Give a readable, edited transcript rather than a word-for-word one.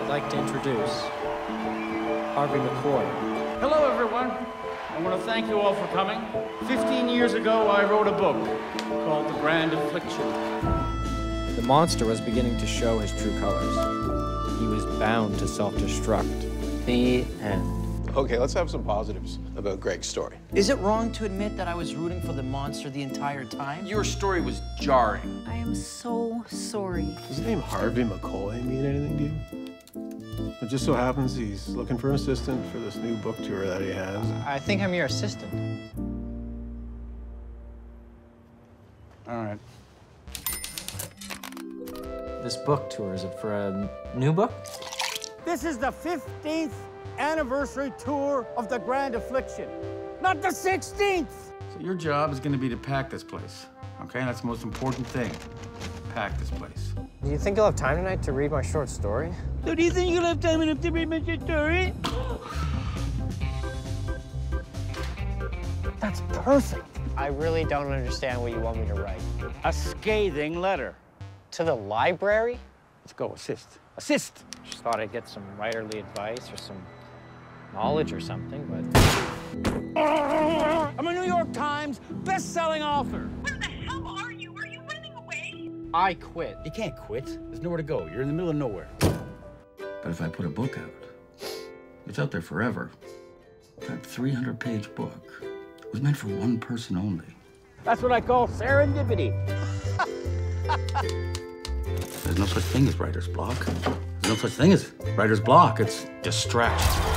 I'd like to introduce Harvey McCoy. Hello, everyone. I want to thank you all for coming. 15 years ago, I wrote a book called The Grand Affliction. The monster was beginning to show his true colors. He was bound to self-destruct. The end. Okay, let's have some positives about Greg's story. Is it wrong to admit that I was rooting for the monster the entire time? Your story was jarring. I am so sorry. Does the name Harvey McCoy mean anything to you? It just so happens he's looking for an assistant for this new book tour that he has. I think I'm your assistant. All right. This book tour, is it for a new book? This is the 15th anniversary tour of The Grand Affliction, not the 16th! So your job is going to be to pack this place, okay? That's the most important thing. Pack this place. Do you think you'll have time tonight to read my short story? So do you think you'll have time enough to read my short story? That's perfect. I really don't understand what you want me to write. A scathing letter. To the library? Let's go, assist. Assist! Just thought I'd get some writerly advice or some knowledge or something, but... I'm a New York Times best-selling author. I quit. You can't quit. There's nowhere to go. You're in the middle of nowhere. But if I put a book out, it's out there forever. That 300-page book was meant for one person only. That's what I call serendipity. There's no such thing as writer's block. There's no such thing as writer's block. It's distraction.